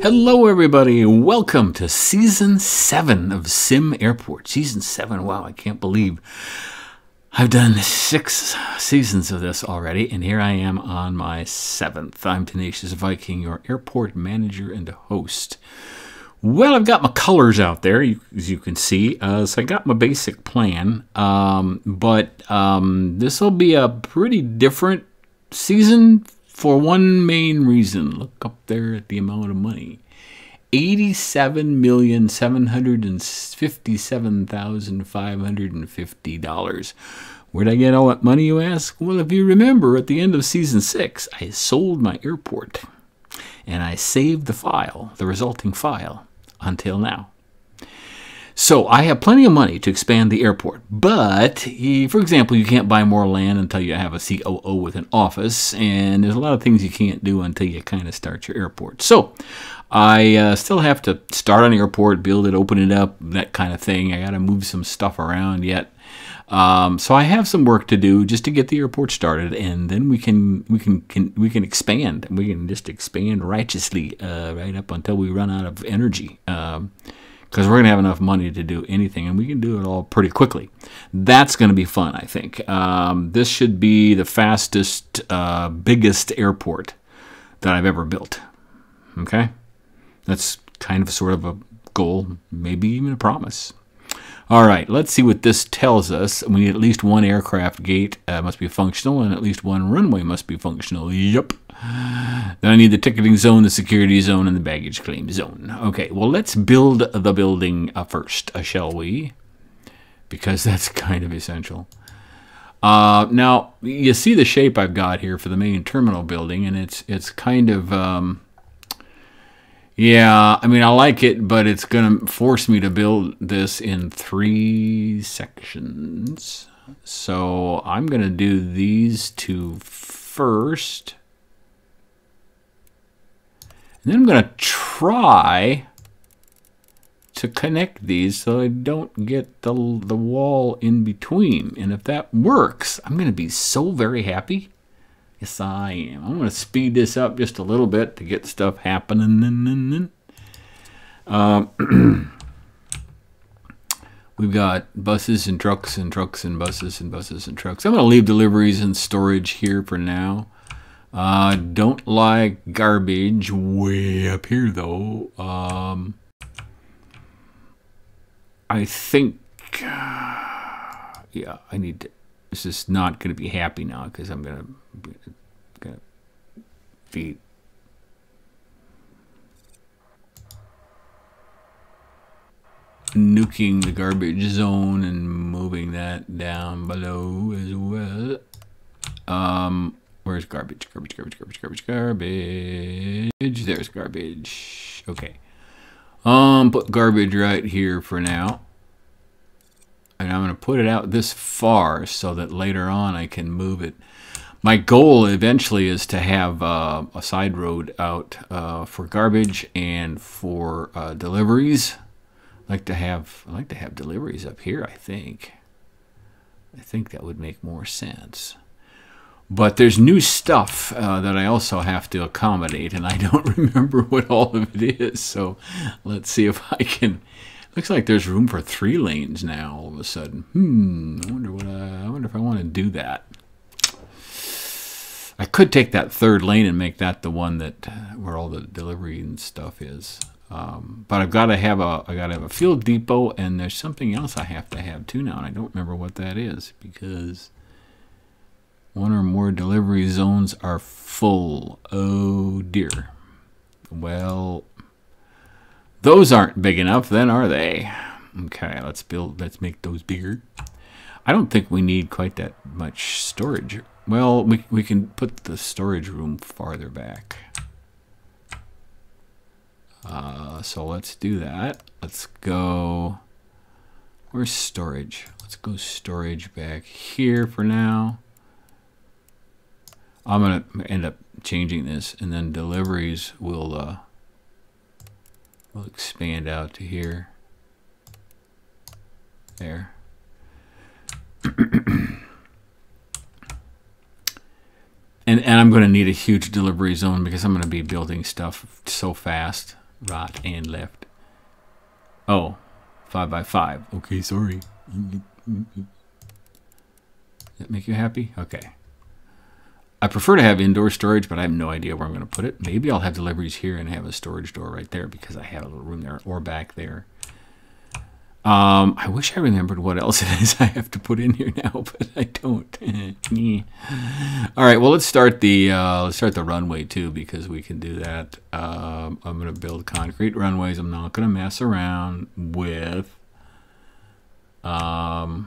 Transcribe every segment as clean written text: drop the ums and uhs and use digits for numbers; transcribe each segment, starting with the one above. Hello everybody, welcome to Season 7 of Sim Airport. Season 7, wow, I can't believe I've done 6 seasons of this already, and here I am on my 7th. I'm Tenacious Viking, your airport manager and host. Well, I've got my colors out there, as you can see. So I got my basic plan, but this will be a pretty different season for one main reason. Look up there at the amount of money. $87,757,550. Where'd I get all that money, you ask? Well, if you remember, at the end of Season 6, I sold my airport. And I saved the file, the resulting file, until now. So I have plenty of money to expand the airport, but, for example, you can't buy more land until you have a COO with an office, and there's a lot of things you can't do until you kind of start your airport. So I still have to start on the airport, build it, open it up, that kind of thing. I got to move some stuff around yet. So I have some work to do just to get the airport started, and then we can expand. We can just expand righteously right up until we run out of energy, because we're gonna have enough money to do anything, and we can do it all pretty quickly. That's gonna be fun, I think. This should be the fastest, biggest airport that I've ever built. Okay, that's kind of sort of a goal, maybe even a promise. All right, let's see what this tells us. We need at least one aircraft gate must be functional, and at least one runway must be functional. Yep. Then I need the ticketing zone, the security zone, and the baggage claim zone. Okay, well, let's build the building first, shall we? Because that's kind of essential. Now, you see the shape I've got here for the main terminal building, and it's kind of... yeah, I mean, I like it, but it's going to force me to build this in 3 sections. So I'm going to do these 2 first. And then I'm going to try to connect these so I don't get the wall in between. And if that works, I'm going to be so very happy. Yes, I am. I'm going to speed this up just a little bit to get stuff happening. We've got buses and trucks and trucks and buses and buses and trucks. I'm going to leave deliveries and storage here for now. Don't like garbage way up here, though. I think... yeah, I need to... It's just not going to be happy now because I'm going to be... nuking the garbage zone and moving that down below as well. Where's garbage? Garbage, garbage, garbage, garbage, garbage. There's garbage. Okay. Put garbage right here for now. And I'm going to put it out this far so that later on I can move it. My goal eventually is to have a side road out for garbage and for deliveries. I like to have deliveries up here, I think. I think that would make more sense. But there's new stuff that I also have to accommodate, and I don't remember what all of it is. So let's see if I can... Looks like there's room for 3 lanes now, all of a sudden. I wonder if I want to do that. I could take that 3rd lane and make that the one that where all the delivery and stuff is. But I've got to have a fuel depot, and there's something else I have to have too now, and I don't remember what that is because one or more delivery zones are full. Oh dear. Well. Those aren't big enough, then, are they? Okay, let's make those bigger. I don't think we need quite that much storage. Well, we can put the storage room farther back. So let's do that. Let's go, where's storage? Let's go storage back here for now. I'm gonna end up changing this, and then deliveries will, we'll expand out to here. There. And I'm going to need a huge delivery zone because I'm going to be building stuff so fast. Right and left. Oh, 5 by 5. Okay, sorry. Does that make you happy? Okay. I prefer to have indoor storage, but I have no idea where I'm going to put it. Maybe I'll have deliveries here and have a storage door right there because I have a little room there, or back there. I wish I remembered what else it is I have to put in here now, but I don't. All right, well, let's start the runway too, because we can do that. I'm going to build concrete runways. I'm not going to mess around with. Oh,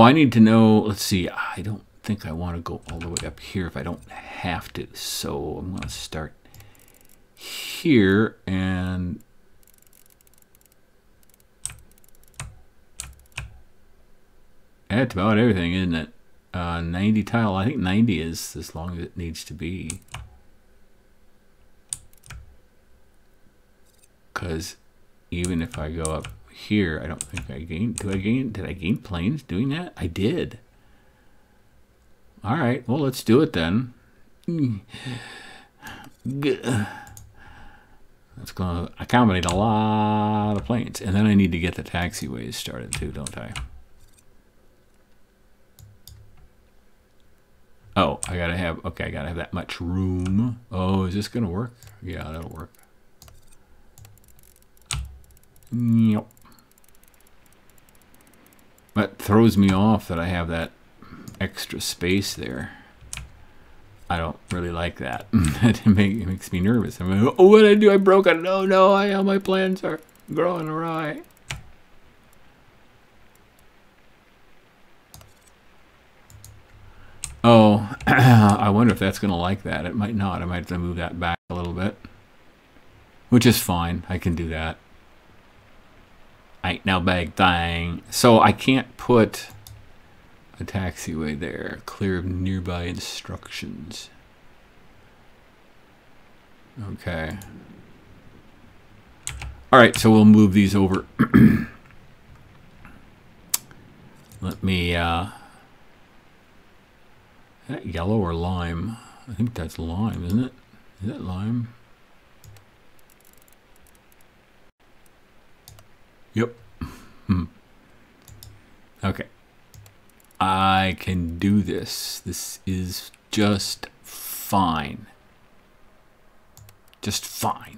I need to know. Let's see. I don't think I want to go all the way up here if I don't have to. So I'm going to start here and. That's about everything, isn't it? 90 tile. I think 90 is as long as it needs to be. Because even if I go up here, I don't think I gained. Did I gain planes doing that? I did. All right. Well, let's do it then. That's going to accommodate a lot of planes. And then I need to get the taxiways started too, don't I? Oh, I gotta have, okay, I gotta have that much room. Oh, is this gonna work? Yeah, that'll work. Nope. That throws me off that I have that extra space there. I don't really like that. It makes me nervous. I'm like, oh, what did I do? I broke it. No, no, all my plans are growing awry. Oh, I wonder if that's going to like that. It might not. I might have to move that back a little bit, which is fine. I can do that. Ain't no big thing. So I can't put a taxiway there. Clear of nearby instructions. Okay. All right, so we'll move these over. Let me... Is that yellow or lime? I think that's lime, isn't it? Is that lime? Yep. Okay. I can do this. This is just fine. Just fine.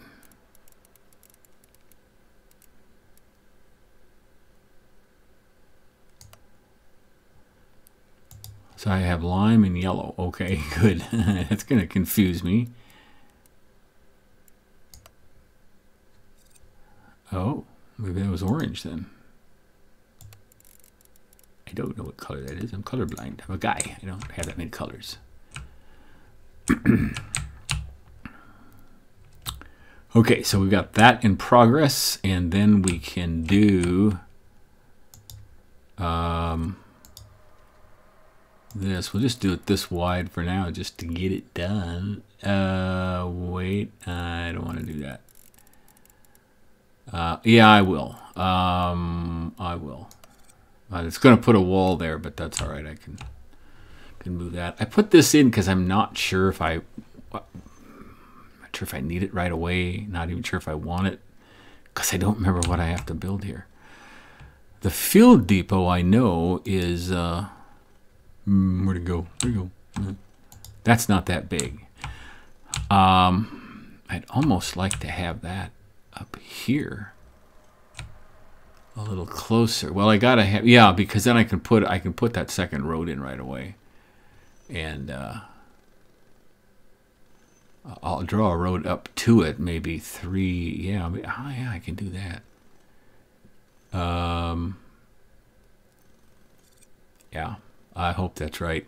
So I have lime and yellow. Okay, good. That's going to confuse me. Oh, maybe that was orange then. I don't know what color that is. I'm colorblind. I'm a guy. I don't have that many colors. Okay, so we've got that in progress. And then we can do... this, we'll just do it this wide for now just to get it done. Wait, I don't want to do that. Yeah, I will. I will. It's going to put a wall there, but that's all right. I can move that. I put this in because I'm not sure if I need it right away. Not even sure if I want it because I don't remember what I have to build here. The field depot I know is... where'd it go? Where'd it go? That's not that big. I'd almost like to have that up here a little closer. Well, I gotta have, yeah, because then I can put that second road in right away, and I'll draw a road up to it, maybe 3. Yeah, oh, yeah, I can do that. Yeah. I hope that's right.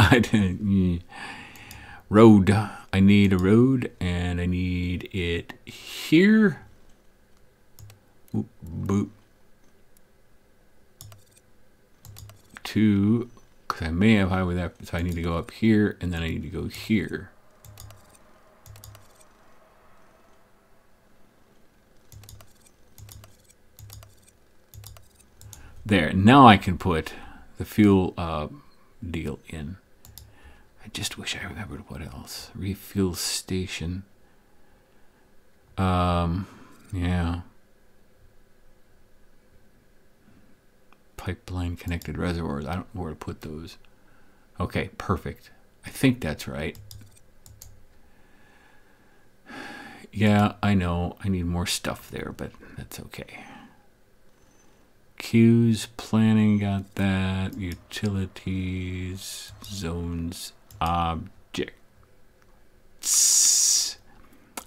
I didn't. Road. I need a road, and I need it here. Oop, boop. Two, because I may have highway that, so I need to go up here, and then I need to go here. There. Now I can put the fuel deal in. just wish I remembered what else. Refuel station. Yeah. Pipeline connected reservoirs. I don't know where to put those. Okay, perfect. I think that's right. Yeah, I know. I need more stuff there, but that's okay. Queues, planning, got that. Utilities, zones, objects.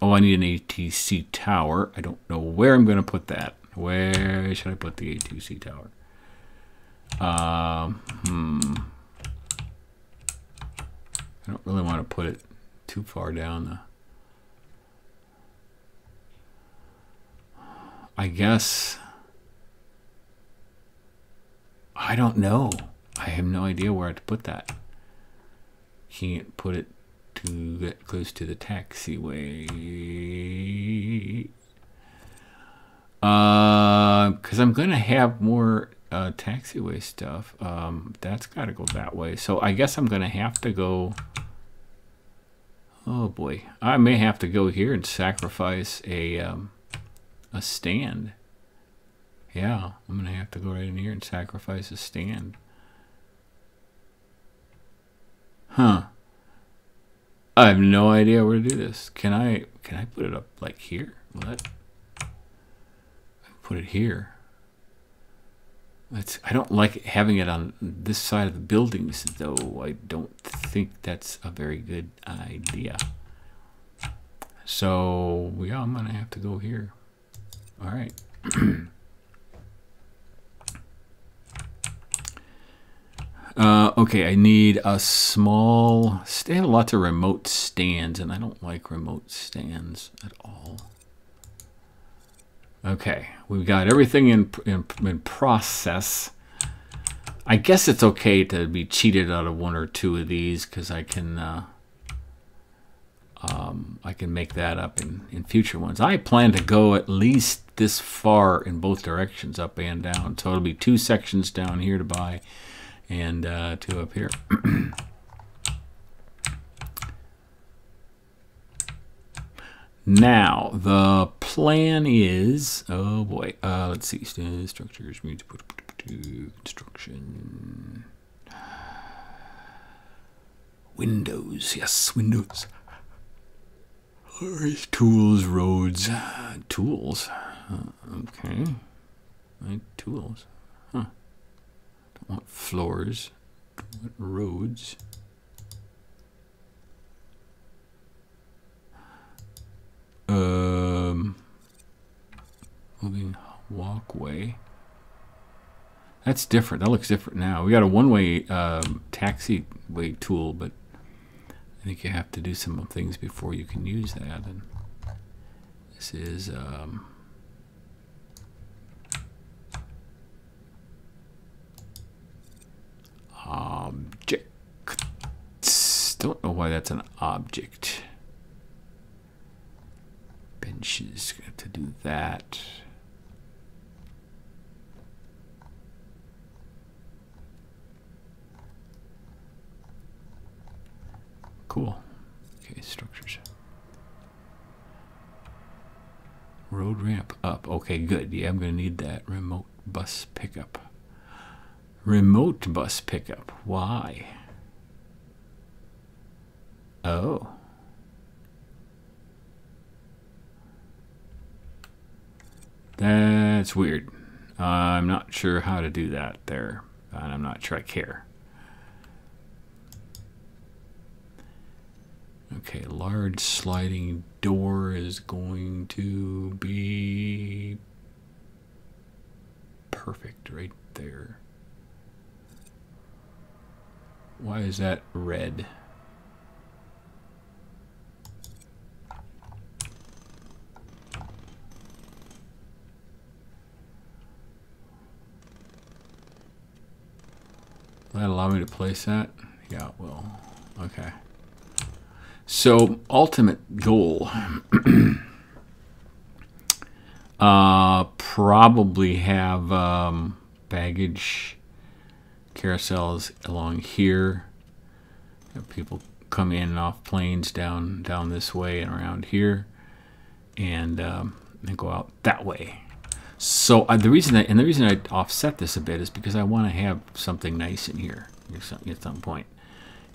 Oh, I need an ATC tower. I don't know where I'm going to put that. Where should I put the ATC tower? I don't really want to put it too far down the... I guess, I don't know. I have no idea where to put that. Can't put it too that close to the taxiway. Cause I'm going to have more, taxiway stuff. That's gotta go that way. So I guess I'm going to have to go. Oh boy. I may have to go here and sacrifice a stand. Yeah, I'm gonna have to go right in here and sacrifice a stand. Huh. I have no idea where to do this. Can I put it up like here? What? Put it here. I don't like having it on this side of the buildings though. I don't think that's a very good idea. So yeah, I'm gonna have to go here. All right. Okay, I need a small stand. Lots of remote stands, and I don't like remote stands at all. Okay, we've got everything in process. I guess it's okay to be cheated out of one or two of these because I can make that up in future ones. I plan to go at least this far in both directions, up and down. So it'll be two sections down here to buy and two up here. Now, the plan is, oh boy, let's see, structures, construction, windows, yes, windows. Tools, roads, tools. Okay. Tools. Huh. Don't want floors. Don't want roads. Moving walkway. That's different. That looks different now. We got a one-way taxiway tool, but I think you have to do some things before you can use that. And this is objects. Don't know why that's an object. Benches, got to do that. Cool. Okay, structures. Road ramp up. Okay, good. Yeah, I'm going to need that. Remote bus pickup. Remote bus pickup. Why? Oh. That's weird. I'm not sure how to do that there, and I'm not sure I care. Okay, large sliding door is going to be perfect right there. Why is that red? Will that allow me to place that? Yeah, it will. Okay. So, ultimate goal, probably have baggage carousels along here. Have people coming in and off planes down this way and around here, and go out that way. So the reason I offset this a bit is because I want to have something nice in here at some point.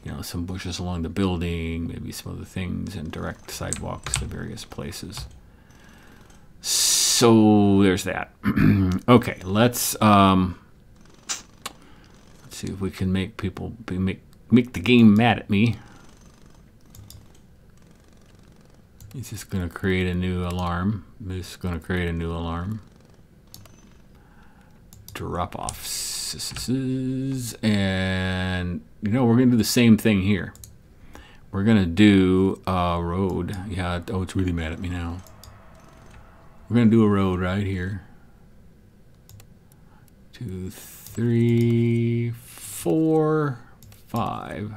You know, some bushes along the building, maybe some other things, and direct sidewalks to various places. So there's that. Okay, let's see if we can make people make the game mad at me. It's just going to create a new alarm. This is going to create a new alarm. Drop-offs. And, you know, we're going to do the same thing here. We're going to do a road. Yeah, oh, it's really mad at me now. We're going to do a road right here. 2, 3, 4, 5.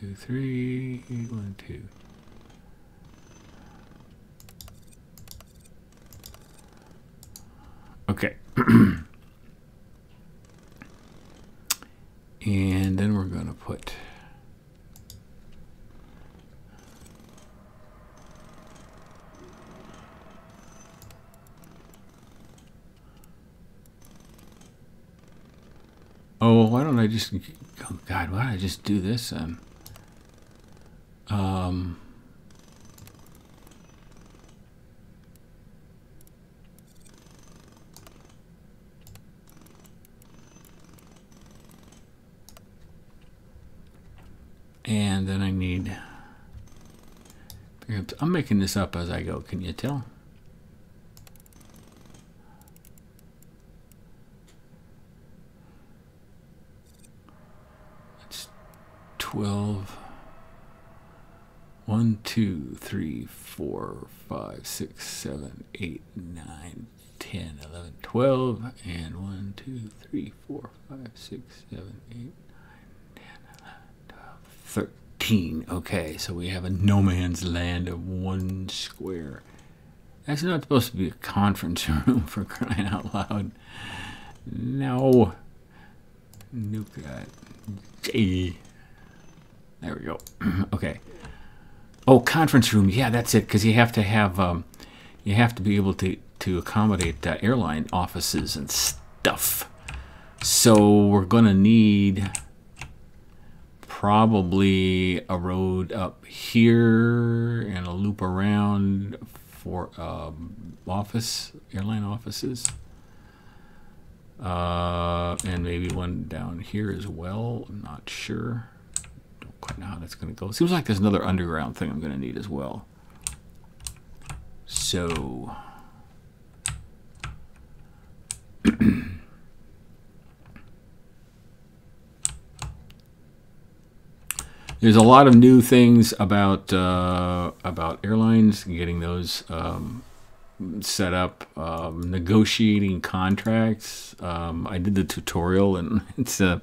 Two, three, 8, 1, 2. Okay. And then we're going to put why don't I just do this then? And then I need, perhaps I'm making this up as I go, can you tell? It's 12. 1, 2, 3, 4, 5, 6, 7, 8, 9, 10, 11, 12, and 1, 2, 3, 4, 5, 6, 7, 8, 9, 10, 11, 12, 13. Okay, so we have a no man's land of 1 square. That's not supposed to be a conference room, for crying out loud. No. Nuke that. J. There we go. Okay. Oh, conference room. Yeah, that's it. Because you have to have, you have to be able to accommodate airline offices and stuff. So we're gonna need probably a road up here and a loop around for airline offices, and maybe one down here as well. I'm not sure. Quite know how that's going to go. Seems like there's another underground thing I'm going to need as well. So there's a lot of new things about airlines, getting those set up, negotiating contracts. I did the tutorial, and it's a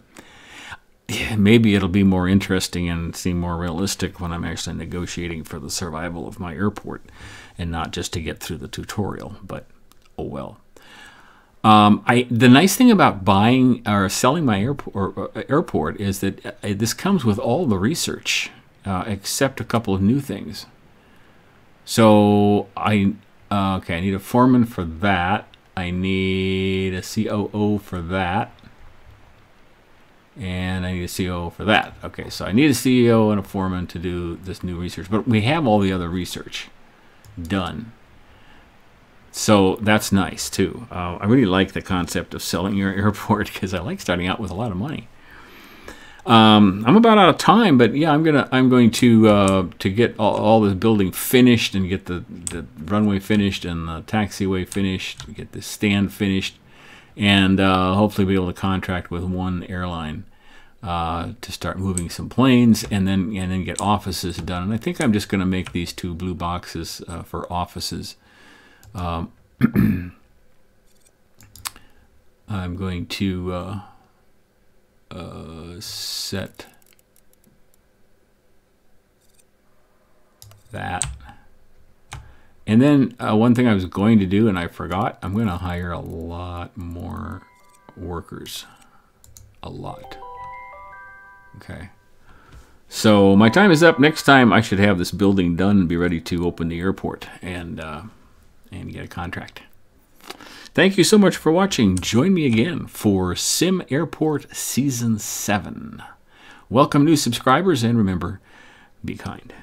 yeah, maybe it'll be more interesting and seem more realistic when I'm actually negotiating for the survival of my airport and not just to get through the tutorial, but oh well. The nice thing about buying or selling my airport is that this comes with all the research, except a couple of new things. So I need a foreman for that. I need a COO for that. And I need a CEO for that. Okay, so I need a CEO and a foreman to do this new research. But we have all the other research done. So that's nice, too. I really like the concept of selling your airport because I like starting out with a lot of money. I'm about out of time, but yeah, I'm going to get all this building finished and get the runway finished and the taxiway finished, get the stand finished. And hopefully be able to contract with one airline to start moving some planes, and then get offices done. And I think I'm just going to make these 2 blue boxes for offices. I'm going to set that And then one thing I was going to do and I forgot, I'm going to hire a lot more workers. A lot. Okay. So my time is up. Next time I should have this building done and be ready to open the airport and get a contract. Thank you so much for watching. Join me again for Sim Airport Season 7. Welcome new subscribers, and remember, be kind.